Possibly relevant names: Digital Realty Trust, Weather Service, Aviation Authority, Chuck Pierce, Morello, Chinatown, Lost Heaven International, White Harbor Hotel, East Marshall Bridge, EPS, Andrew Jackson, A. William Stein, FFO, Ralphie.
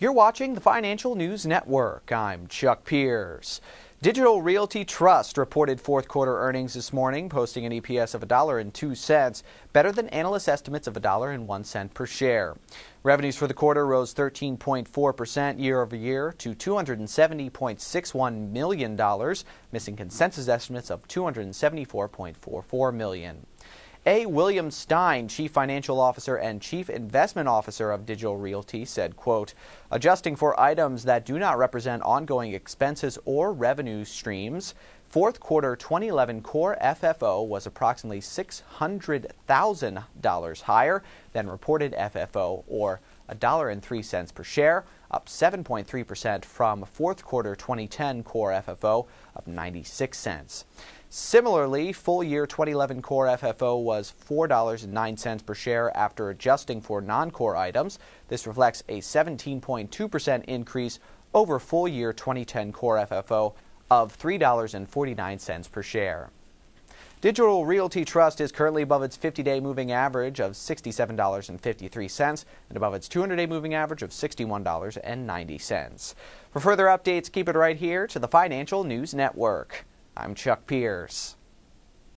You're watching the Financial News Network. I'm Chuck Pierce. Digital Realty Trust reported fourth quarter earnings this morning, posting an EPS of $1.02, better than analyst estimates of $1.01 per share. Revenues for the quarter rose 13.4% year over year to $270.61 million, missing consensus estimates of $274.44 million. A. William Stein, Chief Financial Officer and Chief Investment Officer of Digital Realty, said, quote, "Adjusting for items that do not represent ongoing expenses or revenue streams, fourth quarter 2011 core FFO was approximately $600,000 higher than reported FFO, or $1.03 per share, up 7.3% from fourth quarter 2010 core FFO of 96 cents. Similarly, full year 2011 core FFO was $4.09 per share after adjusting for non-core items. This reflects a 17.2% increase over full year 2010 core FFO of $3.49 per share." Digital Realty Trust is currently above its 50-day moving average of $67.53 and above its 200-day moving average of $61.90. For further updates, keep it right here to the Financial News Network. I'm Chuck Pierce.